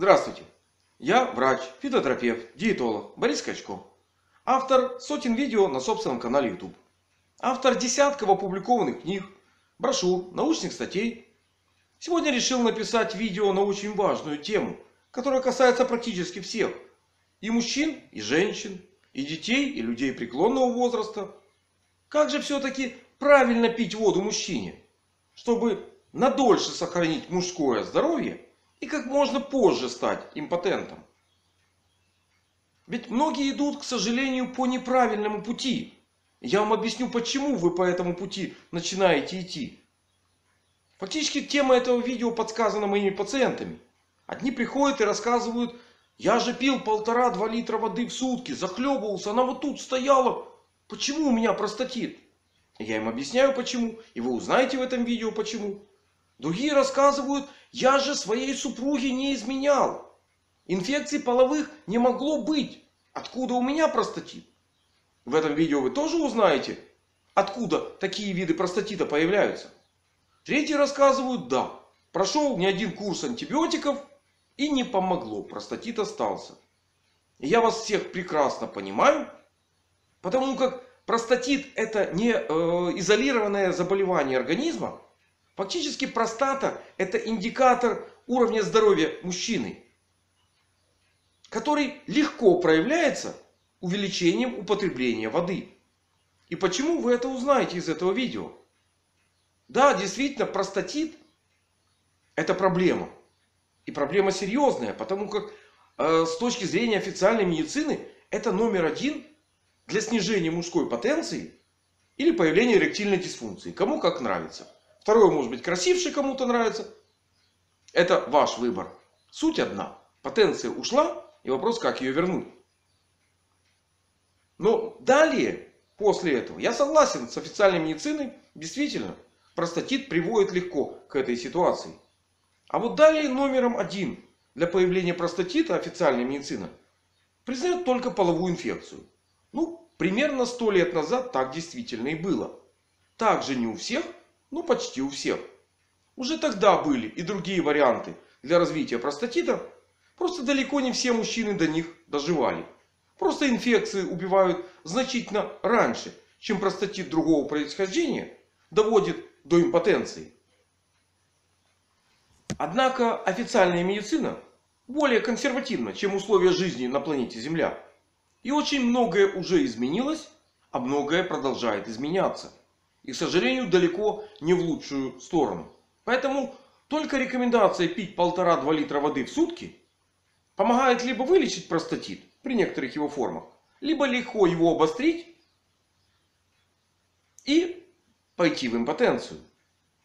Здравствуйте! Я врач, фитотерапевт, диетолог Борис Скачко. Автор сотен видео на собственном канале YouTube. Автор десятков опубликованных книг, брошюр, научных статей. Сегодня решил написать видео на очень важную тему, которая касается практически всех. И мужчин, и женщин, и детей, и людей преклонного возраста. Как же все-таки правильно пить воду мужчине, чтобы надольше сохранить мужское здоровье и как можно позже стать импотентом? Ведь многие идут, к сожалению, по неправильному пути. Я вам объясню, почему вы по этому пути начинаете идти. Фактически тема этого видео подсказана моими пациентами. Одни приходят и рассказывают: я же пил 1,5-2 литра воды в сутки, захлебывался, она вот тут стояла. Почему у меня простатит? Я им объясняю почему, и вы узнаете в этом видео почему. Другие рассказывают: я же своей супруге не изменял. Инфекций половых не могло быть. Откуда у меня простатит? В этом видео вы тоже узнаете, откуда такие виды простатита появляются. Третьи рассказывают: да, прошел не один курс антибиотиков и не помогло. Простатит остался. И я вас всех прекрасно понимаю. Потому как простатит — это не изолированное заболевание организма. Фактически простата — это индикатор уровня здоровья мужчины, который легко проявляется увеличением употребления воды. И почему, вы это узнаете из этого видео. Да, действительно, простатит — это проблема. И проблема серьезная. Потому как с точки зрения официальной медицины это №1 для снижения мужской потенции или появления эректильной дисфункции. Кому как нравится. Второе может быть красивше, кому-то нравится. Это ваш выбор. Суть одна. Потенция ушла, и вопрос, как ее вернуть. Но далее, после этого, я согласен с официальной медициной. Действительно, простатит приводит легко к этой ситуации. А вот далее №1 для появления простатита официальная медицина признает только половую инфекцию. Ну, примерно 100 лет назад так действительно и было. Также не у всех, но почти у всех. Уже тогда были и другие варианты для развития простатита. Просто далеко не все мужчины до них доживали. Просто инфекции убивают значительно раньше, чем простатит другого происхождения доводит до импотенции. Однако официальная медицина более консервативна, чем условия жизни на планете Земля. И очень многое уже изменилось, а многое продолжает изменяться. И, к сожалению, далеко не в лучшую сторону. Поэтому только рекомендация пить 1,5-2 литра воды в сутки помогает либо вылечить простатит при некоторых его формах, либо легко его обострить и пойти в импотенцию.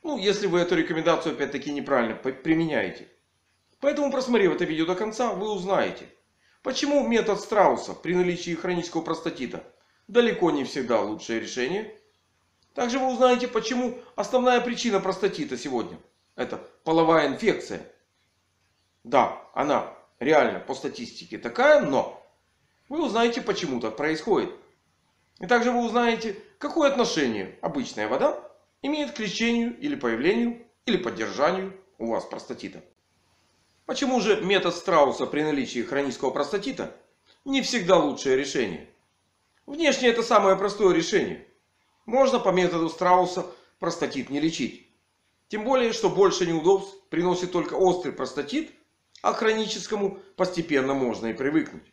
Ну, если вы эту рекомендацию опять-таки неправильно применяете. Поэтому, просмотрев это видео до конца, вы узнаете, почему метод страуса при наличии хронического простатита далеко не всегда лучшее решение. Также вы узнаете, почему основная причина простатита сегодня — это половая инфекция. Да, она реально по статистике такая, но вы узнаете, почему так происходит. И также вы узнаете, какое отношение обычная вода имеет к лечению или появлению или поддержанию у вас простатита. Почему же метод страуса при наличии хронического простатита не всегда лучшее решение? Внешне это самое простое решение. Можно по методу страуса простатит не лечить. Тем более, что больше неудобств приносит только острый простатит, а к хроническому постепенно можно и привыкнуть.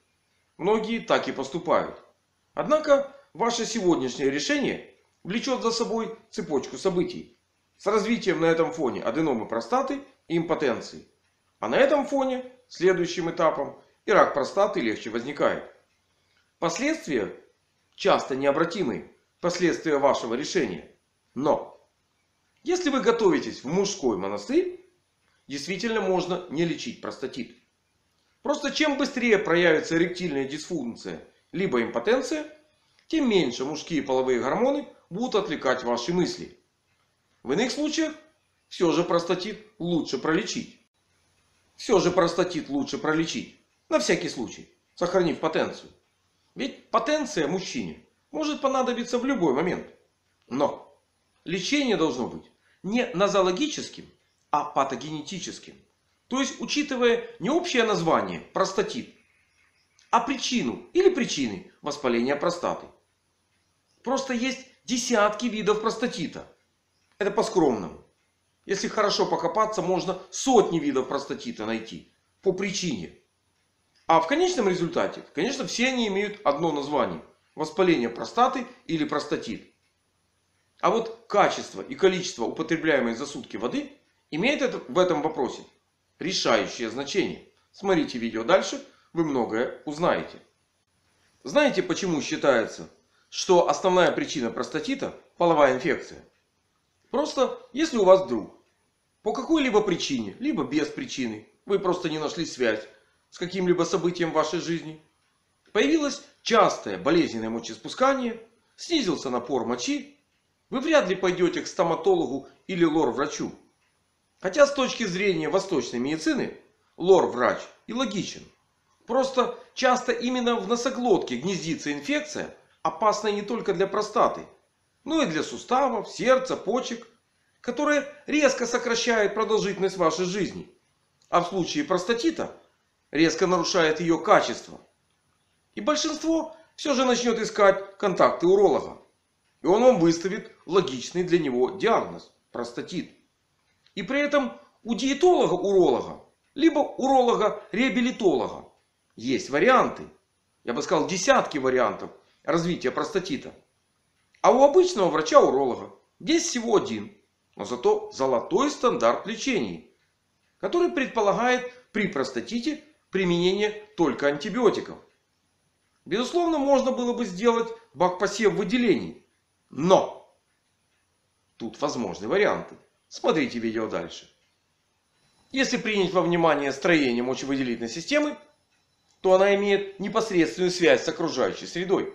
Многие так и поступают. Однако ваше сегодняшнее решение влечет за собой цепочку событий. С развитием на этом фоне аденомы простаты и импотенции. А на этом фоне следующим этапом и рак простаты легче возникает. Последствия часто необратимые. Последствия вашего решения. Но если вы готовитесь в мужской монастырь, действительно можно не лечить простатит. Просто чем быстрее проявится эректильная дисфункция либо импотенция, тем меньше мужские половые гормоны будут отвлекать ваши мысли. В иных случаях все же простатит лучше пролечить. На всякий случай. Сохранив потенцию. Ведь потенция мужчине может понадобиться в любой момент. Но лечение должно быть не нозологическим, а патогенетическим. То есть, учитывая не общее название простатит, а причину или причины воспаления простаты. Просто есть десятки видов простатита. Это по-скромному. Если хорошо покопаться, можно сотни видов простатита найти по причине. А в конечном результате, конечно, все они имеют одно название. Воспаление простаты или простатит. А вот качество и количество употребляемой за сутки воды имеет в этом вопросе решающее значение. Смотрите видео дальше, вы многое узнаете. Знаете, почему считается, что основная причина простатита – половая инфекция? Просто, если у вас вдруг по какой-либо причине, либо без причины, вы просто не нашли связь с каким-либо событием в вашей жизни, появилось частое болезненное мочеиспускание, снизился напор мочи, вы вряд ли пойдете к стоматологу или лор-врачу. Хотя с точки зрения восточной медицины лор-врач и логичен. Просто часто именно в носоглотке гнездится инфекция, опасная не только для простаты, но и для суставов, сердца, почек, которые резко сокращают продолжительность вашей жизни. А в случае простатита резко нарушает ее качество. И большинство все же начнет искать контакты уролога. И он вам выставит логичный для него диагноз – простатит. И при этом у диетолога-уролога, либо уролога-реабилитолога есть варианты. Я бы сказал, десятки вариантов развития простатита. А у обычного врача-уролога здесь всего один. Но зато золотой стандарт лечения, который предполагает при простатите применение только антибиотиков. Безусловно, можно было бы сделать бак-посев выделений. Но! Тут возможны варианты. Смотрите видео дальше. Если принять во внимание строение мочевыделительной системы, то она имеет непосредственную связь с окружающей средой.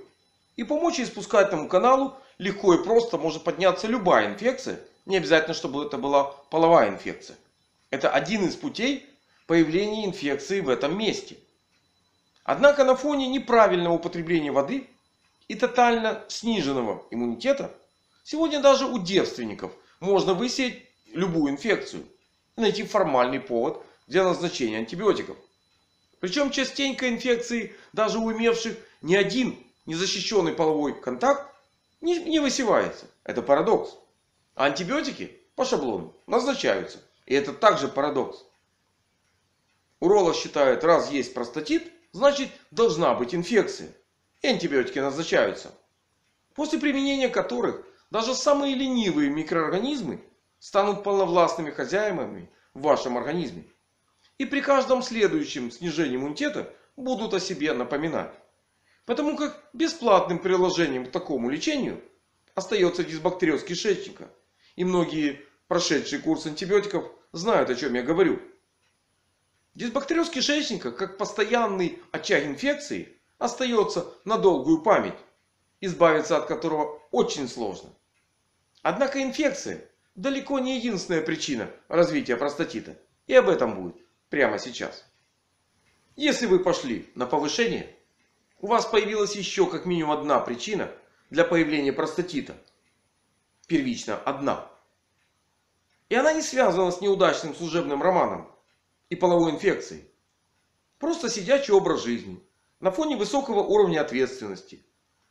И по мочеиспускательному каналу легко и просто может подняться любая инфекция. Не обязательно, чтобы это была половая инфекция. Это один из путей появления инфекции в этом месте. Однако на фоне неправильного употребления воды и тотально сниженного иммунитета сегодня даже у девственников можно высеять любую инфекцию и найти формальный повод для назначения антибиотиков. Причем частенько инфекции даже у имевших ни один незащищенный половой контакт не высевается. Это парадокс. А антибиотики по шаблону назначаются. И это также парадокс. Уролог считает, раз есть простатит, значит, должна быть инфекция. И антибиотики назначаются. После применения которых даже самые ленивые микроорганизмы станут полновластными хозяевами в вашем организме. И при каждом следующем снижении иммунитета будут о себе напоминать. Потому как бесплатным приложением к такому лечению остается дисбактериоз кишечника. И многие прошедшие курс антибиотиков знают, о чем я говорю. Дисбактериоз кишечника, как постоянный очаг инфекции, остается на долгую память, избавиться от которого очень сложно. Однако инфекция далеко не единственная причина развития простатита. И об этом будет прямо сейчас. Если вы пошли на повышение, у вас появилась еще как минимум одна причина для появления простатита. Первично одна. И она не связана с неудачным служебным романом и половой инфекцией. Просто сидячий образ жизни на фоне высокого уровня ответственности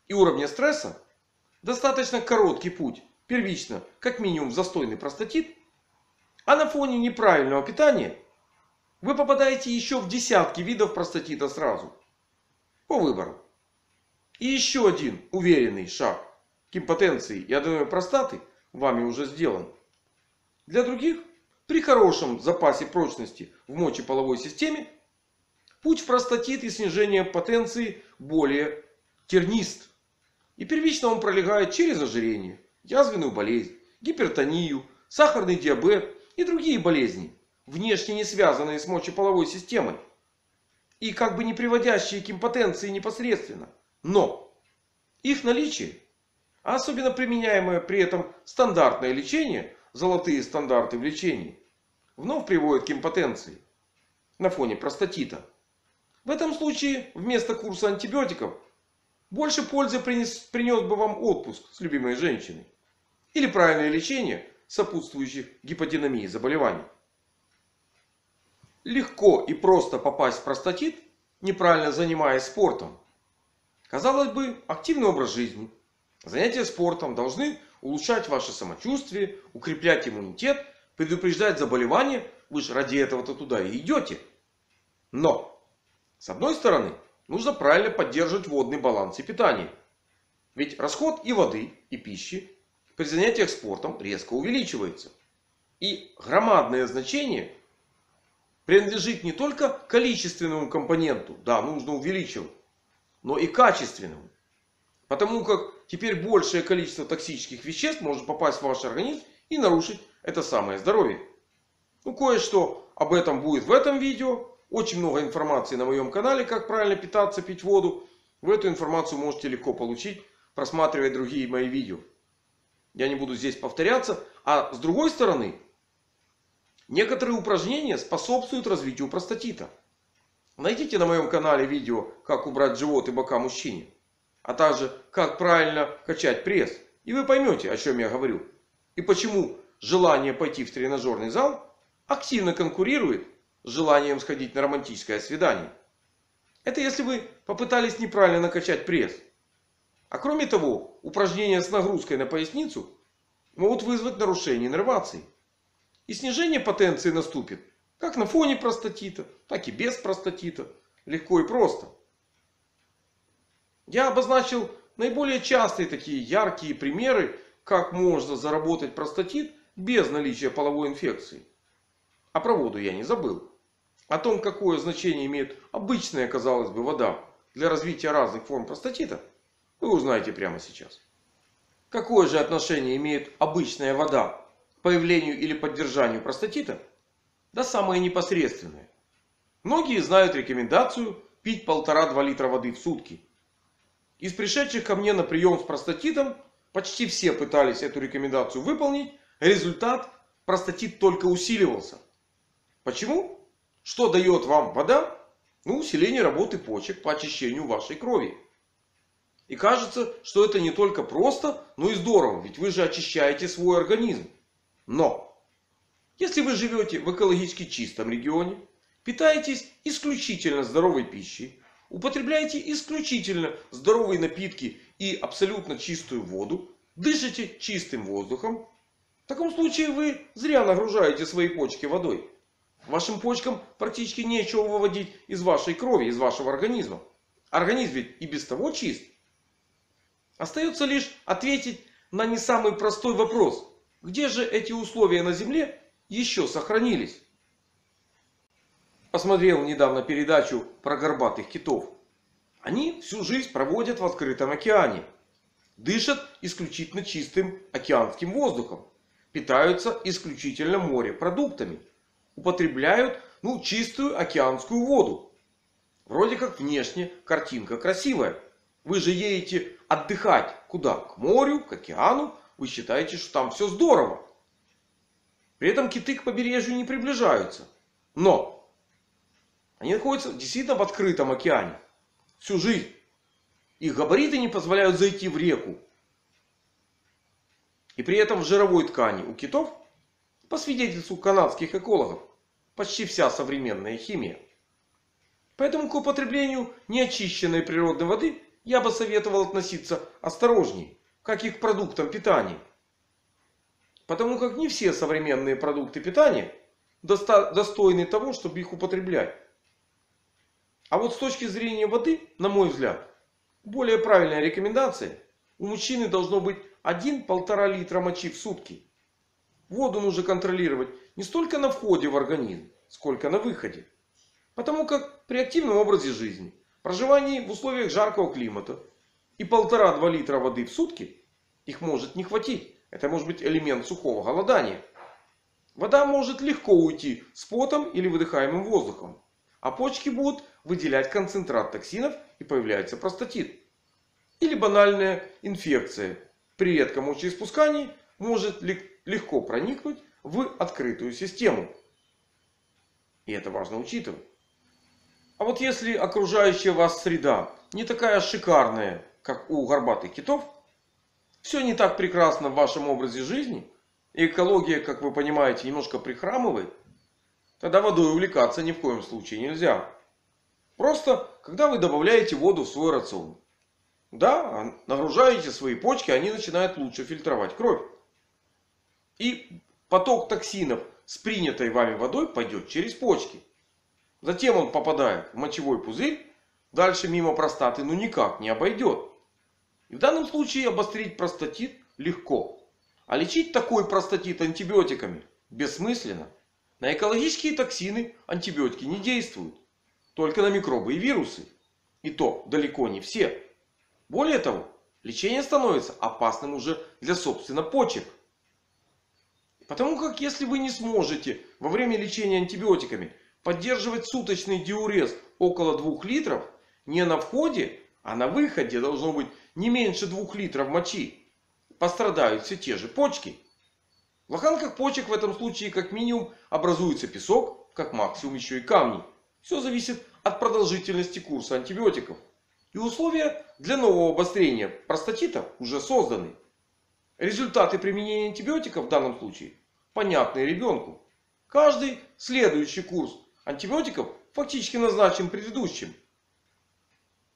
и уровня стресса достаточно короткий путь, первично как минимум застойный простатит, а на фоне неправильного питания вы попадаете еще в десятки видов простатита сразу. По выбору. И еще один уверенный шаг к импотенции и аденоме простаты вами уже сделан. Для других при хорошем запасе прочности в мочеполовой системе путь в простатит и снижение потенции более тернист. И первично он пролегает через ожирение, язвенную болезнь, гипертонию, сахарный диабет и другие болезни, внешне не связанные с мочеполовой системой и как бы не приводящие к импотенции непосредственно. Но их наличие, а особенно применяемое при этом стандартное лечение, золотые стандарты в лечении, вновь приводят к импотенции на фоне простатита. В этом случае вместо курса антибиотиков больше пользы принес бы вам отпуск с любимой женщиной или правильное лечение сопутствующих гиподинамии заболеваний. легко и просто попасть в простатит, неправильно занимаясь спортом. Казалось бы, активный образ жизни, занятия спортом должны улучшать ваше самочувствие, укреплять иммунитет, предупреждать заболевания. Вы же ради этого-то туда и идете. Но! С одной стороны, нужно правильно поддерживать водный баланс и питание. Ведь расход и воды, и пищи при занятиях спортом резко увеличивается. И громадное значение принадлежит не только количественному компоненту, да, нужно увеличивать, но и качественному. Потому как теперь большее количество токсических веществ может попасть в ваш организм и нарушить это самое здоровье. Ну, кое-что об этом будет в этом видео. Очень много информации на моем канале, как правильно питаться, пить воду. Вы эту информацию можете легко получить, просматривая другие мои видео. Я не буду здесь повторяться. А с другой стороны, некоторые упражнения способствуют развитию простатита. Найдите на моем канале видео, как убрать живот и бока мужчине, а также как правильно качать пресс. И вы поймете, о чем я говорю. И почему желание пойти в тренажерный зал активно конкурирует с желанием сходить на романтическое свидание. Это если вы попытались неправильно накачать пресс. А кроме того, упражнения с нагрузкой на поясницу могут вызвать нарушение иннервации. И снижение потенции наступит как на фоне простатита, так и без простатита. Легко и просто. Я обозначил наиболее частые такие яркие примеры, как можно заработать простатит без наличия половой инфекции. А про воду я не забыл. О том, какое значение имеет обычная, казалось бы, вода для развития разных форм простатита, вы узнаете прямо сейчас. Какое же отношение имеет обычная вода к появлению или поддержанию простатита? Да самое непосредственное. Многие знают рекомендацию пить 1,5-2 литра воды в сутки. Из пришедших ко мне на прием с простатитом почти все пытались эту рекомендацию выполнить. Результат: простатит только усиливался. Почему? Что дает вам вода? Ну, усиление работы почек по очищению вашей крови. И кажется, что это не только просто, но и здорово. Ведь вы же очищаете свой организм. Но! Если вы живете в экологически чистом регионе, питаетесь исключительно здоровой пищей, употребляете исключительно здоровые напитки и абсолютно чистую воду, дышите чистым воздухом, в таком случае вы зря нагружаете свои почки водой. Вашим почкам практически нечего выводить из вашей крови, из вашего организма. Организм ведь и без того чист. Остается лишь ответить на не самый простой вопрос. Где же эти условия на Земле еще сохранились? Посмотрел недавно передачу про горбатых китов. Они всю жизнь проводят в открытом океане. Дышат исключительно чистым океанским воздухом. Питаются исключительно морепродуктами. Употребляют, ну, чистую океанскую воду. Вроде как внешне картинка красивая. Вы же едете отдыхать куда? К морю, к океану. Вы считаете, что там все здорово. При этом киты к побережью не приближаются. Но! Они находятся действительно в открытом океане. Всю жизнь. Их габариты не позволяют зайти в реку. И при этом в жировой ткани у китов, по свидетельству канадских экологов, почти вся современная химия. Поэтому к употреблению неочищенной природной воды я бы советовал относиться осторожней, как и к продуктам питания. Потому как не все современные продукты питания достойны того, чтобы их употреблять. А вот с точки зрения воды, на мой взгляд, более правильная рекомендация: у мужчины должно быть 1-1,5 литра мочи в сутки. Воду нужно контролировать не столько на входе в организм, сколько на выходе. Потому как при активном образе жизни, проживании в условиях жаркого климата и 1,5-2 литра воды в сутки их может не хватить. Это может быть элемент сухого голодания. Вода может легко уйти с потом или выдыхаемым воздухом. А почки будут выделять концентрат токсинов, и появляется простатит. Или банальная инфекция при редком мочеиспускании может легко проникнуть в открытую систему. И это важно учитывать. А вот если окружающая вас среда не такая шикарная, как у горбатых китов, все не так прекрасно в вашем образе жизни, и экология, как вы понимаете, немножко прихрамывает, Тогда водой увлекаться ни в коем случае нельзя. Просто, когда вы добавляете воду в свой рацион, да, нагружаете свои почки, они начинают лучше фильтровать кровь. И поток токсинов с принятой вами водой пойдет через почки. Затем он попадает в мочевой пузырь. Дальше мимо простаты ну никак не обойдет. И в данном случае обострить простатит легко. А лечить такой простатит антибиотиками бессмысленно. На экологические токсины антибиотики не действуют. Только на микробы и вирусы. И то далеко не все. Более того, лечение становится опасным уже для собственно почек. Потому как если вы не сможете во время лечения антибиотиками поддерживать суточный диурез около 2 литров, не на входе, а на выходе должно быть не меньше 2 литров мочи, пострадают все те же почки. В лоханках почек в этом случае как минимум образуется песок, как максимум еще и камни. Все зависит от продолжительности курса антибиотиков. И условия для нового обострения простатита уже созданы. Результаты применения антибиотиков в данном случае понятны ребенку. Каждый следующий курс антибиотиков фактически назначен предыдущим.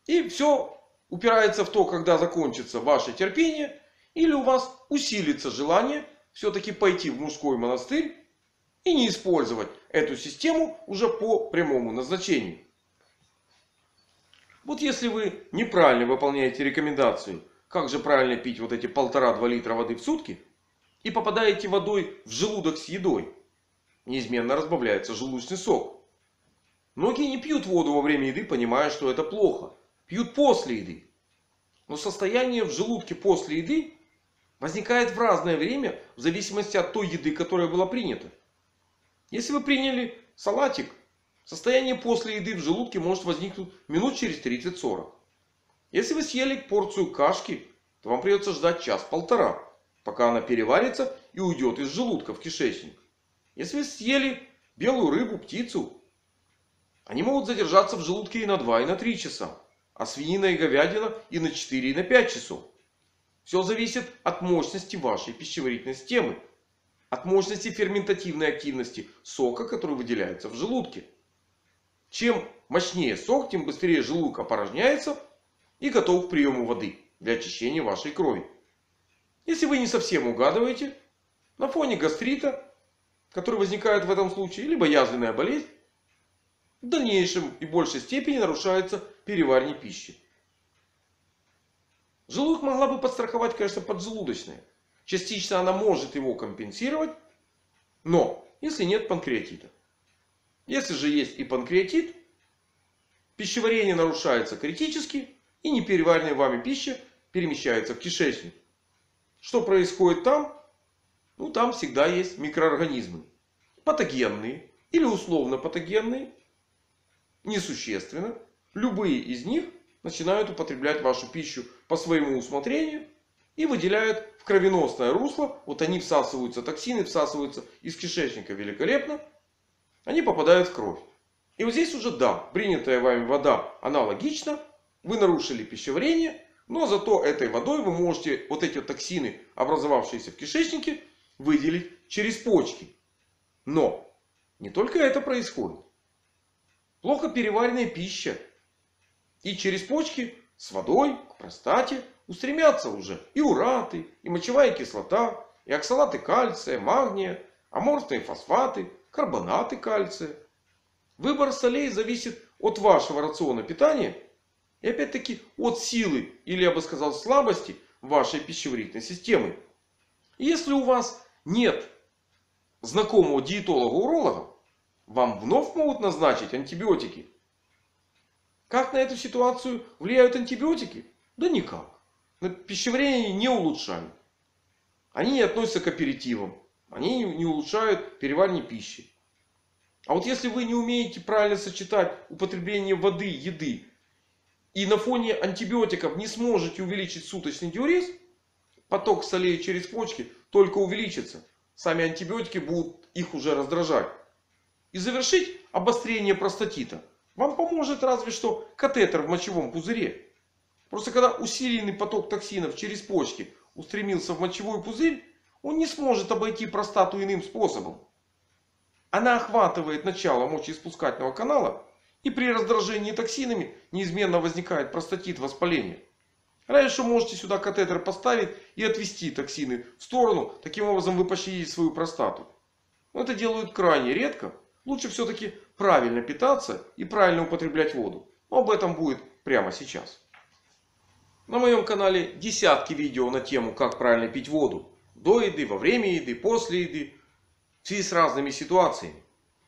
И все упирается в то, когда закончится ваше терпение или у вас усилится желание все-таки пойти в мужской монастырь и не использовать эту систему уже по прямому назначению. Вот если вы неправильно выполняете рекомендацию, как же правильно пить вот эти 1,5-2 литра воды в сутки, и попадаете водой в желудок с едой, неизменно разбавляется желудочный сок. Многие не пьют воду во время еды, понимая, что это плохо. Пьют после еды. Но состояние в желудке после еды возникает в разное время в зависимости от той еды, которая была принята. Если вы приняли салатик, состояние после еды в желудке может возникнуть минут через 30-40. Если вы съели порцию кашки, то вам придется ждать 1-1,5 часа, пока она переварится и уйдет из желудка в кишечник. Если вы съели белую рыбу, птицу, они могут задержаться в желудке и на 2, и на 3 часа. А свинина и говядина и на 4, и на 5 часов. Все зависит от мощности вашей пищеварительной системы. От мощности ферментативной активности сока, который выделяется в желудке. Чем мощнее сок, тем быстрее желудок опорожняется и готов к приему воды для очищения вашей крови. Если вы не совсем угадываете, на фоне гастрита, который возникает в этом случае, либо язвенная болезнь, в дальнейшем и большей степени нарушается переваривание пищи. Желудок могла бы подстраховать, конечно, поджелудочная. Частично она может его компенсировать, но если нет панкреатита. Если же есть и панкреатит, пищеварение нарушается критически и непереваренная вами пища перемещается в кишечник. Что происходит там? Ну, там всегда есть микроорганизмы. Патогенные или условно патогенные. Несущественно. Любые из них начинают употреблять вашу пищу по своему усмотрению. И выделяют в кровеносное русло. Вот они всасываются, токсины всасываются из кишечника великолепно. Они попадают в кровь. И вот здесь уже да, принятая вами вода аналогично. Вы нарушили пищеварение. Но зато этой водой вы можете вот эти токсины, образовавшиеся в кишечнике, выделить через почки. Но не только это происходит. Плохо переваренная пища. И через почки с водой к простате устремятся уже и ураты, и мочевая кислота, и оксалаты кальция, магния, аморфные фосфаты, карбонаты кальция. Выбор солей зависит от вашего рациона питания и опять-таки от силы или, я бы сказал, слабости вашей пищеварительной системы. И если у вас нет знакомого диетолога-уролога, вам вновь могут назначить антибиотики. Как на эту ситуацию влияют антибиотики? Да никак. Пищеварение не улучшают. Они не относятся к аперитивам. Они не улучшают переваривание пищи. А вот если вы не умеете правильно сочетать употребление воды, еды и на фоне антибиотиков не сможете увеличить суточный диурез, поток солей через почки только увеличится. Сами антибиотики будут их уже раздражать. И завершить обострение простатита вам поможет разве что катетер в мочевом пузыре. Просто когда усиленный поток токсинов через почки устремился в мочевой пузырь, он не сможет обойти простату иным способом. Она охватывает начало мочеиспускательного канала, и при раздражении токсинами неизменно возникает простатит, воспаление. Раньше можете сюда катетер поставить и отвести токсины в сторону. Таким образом вы пощадите свою простату. Но это делают крайне редко. Лучше все-таки правильно питаться и правильно употреблять воду. Но об этом будет прямо сейчас. На моем канале десятки видео на тему, как правильно пить воду. До еды, во время еды, после еды. В связи с разными ситуациями.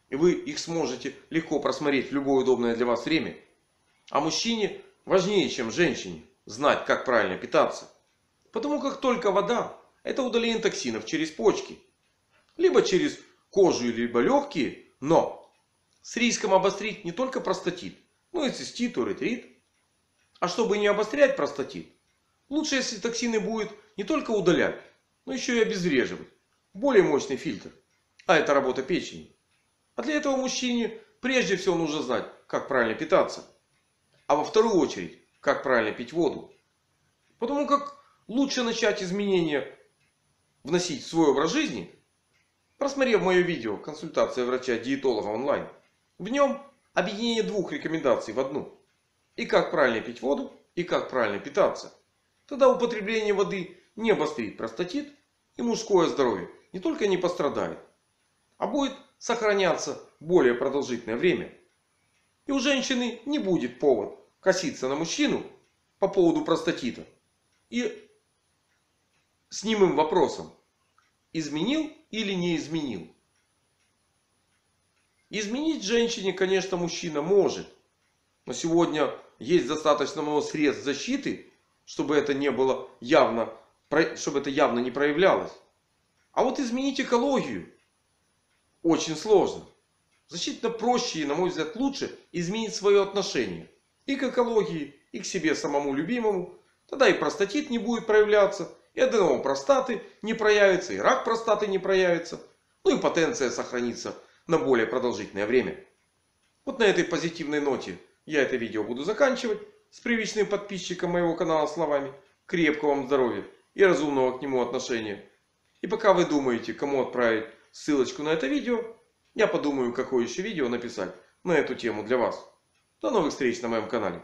И вы их сможете легко просмотреть в любое удобное для вас время. А мужчине важнее, чем женщине, знать, как правильно питаться. Потому как только вода — это удаление токсинов через почки. Либо через кожу, либо легкие. Но с риском обострить не только простатит, но и цистит, уретрит. А чтобы не обострять простатит, лучше, если токсины будет не только удалять, но еще и обезвреживать. Более мощный фильтр. А это работа печени. А для этого мужчине прежде всего нужно знать, как правильно питаться. А во вторую очередь, как правильно пить воду. Потому как лучше начать изменения вносить в свой образ жизни, просмотрев мое видео «Консультация врача-диетолога онлайн». В нем объединение двух рекомендаций в одну. И как правильно пить воду, и как правильно питаться. Тогда употребление воды не обострит простатит, и мужское здоровье не только не пострадает, а будет сохраняться более продолжительное время. И у женщины не будет повод коситься на мужчину по поводу простатита. И с немым вопросом: изменил или не изменил? Изменить женщине, конечно, мужчина может. Но сегодня есть достаточно много средств защиты, чтобы это не было явно, чтобы это явно не проявлялось. А вот изменить экологию очень сложно. Значительно проще и, на мой взгляд, лучше изменить свое отношение и к экологии, и к себе самому любимому. Тогда и простатит не будет проявляться, и аденома простаты не проявится, и рак простаты не проявится. Ну и потенция сохранится на более продолжительное время. Вот на этой позитивной ноте я это видео буду заканчивать. С привычным подписчиком моего канала словами: крепкого вам здоровья и разумного к нему отношения. И пока вы думаете, кому отправить ссылочку на это видео, я подумаю, какое еще видео написать на эту тему для вас. До новых встреч на моем канале.